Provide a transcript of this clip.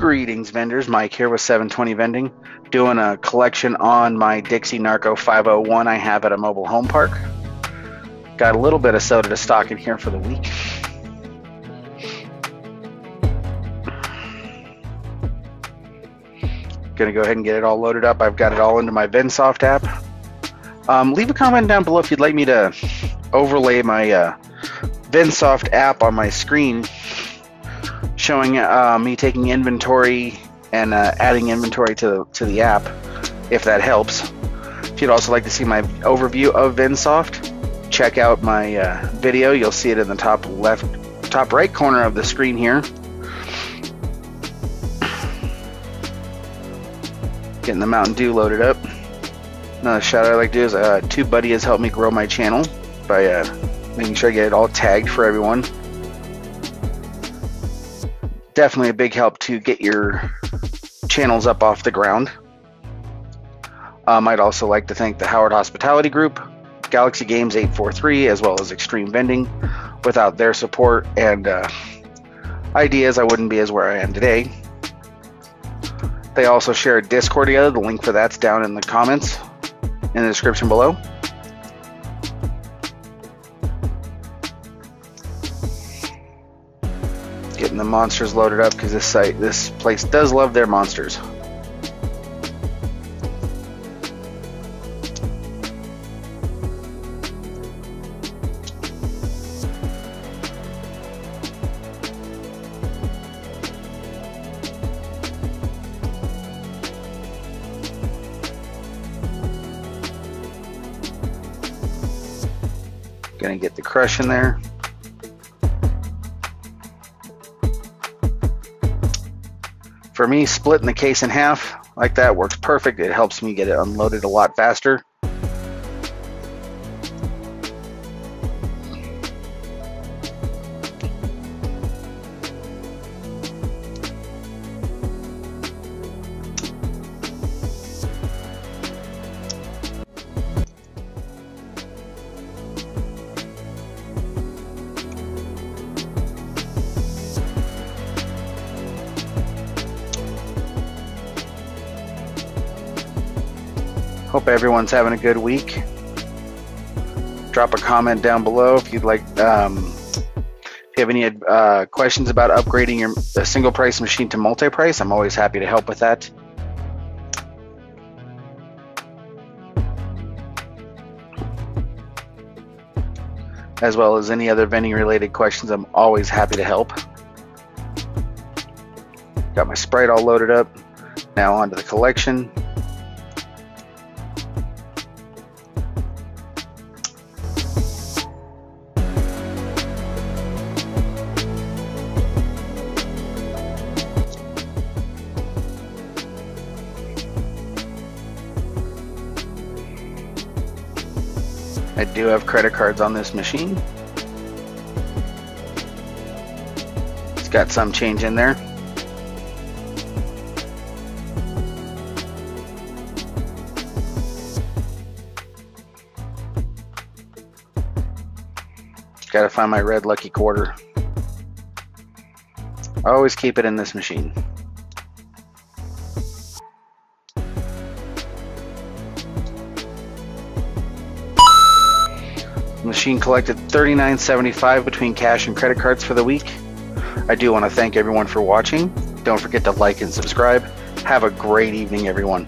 Greetings, vendors. Mike here with 720 Vending, doing a collection on my Dixie Narco 501 I have at a mobile home park. Got a little bit of soda to stock in here for the week. Gonna go ahead and get it all loaded up. I've got it all into my Vendsoft app. Leave a comment down below if you'd like me to overlay my Vendsoft app on my screen, showing me taking inventory and adding inventory to the app, if that helps. If you'd also like to see my overview of Vendsoft, check out my video. You'll see it in the top right corner of the screen here. Getting the Mountain Dew loaded up. Another shout out I like to do is TubeBuddy has helped me grow my channel by making sure I get it all tagged for everyone. Definitely a big help to get your channels up off the ground. I'd also like to thank the Howard Hospitality Group, Galaxy Games 843, as well as Extreme Vending. Without their support and ideas, I wouldn't be as where I am today. They also share a Discord together. The link for that's down in the comments in the description below. Getting the monsters loaded up because this place does love their monsters. Gonna get the crush in there. For me, splitting the case in half like that works perfect. It helps me get it unloaded a lot faster. Hope everyone's having a good week. Drop a comment down below if you'd like. If you have any questions about upgrading your single price machine to multi-price, I'm always happy to help with that. As well as any other vending related questions, I'm always happy to help. Got my Sprite all loaded up. Now onto the collection. I do have credit cards on this machine. It's got some change in there. Gotta find my red lucky quarter. I always keep it in this machine. Machine collected $39.75 between cash and credit cards for the week. I do want to thank everyone for watching. Don't forget to like and subscribe. Have a great evening, everyone.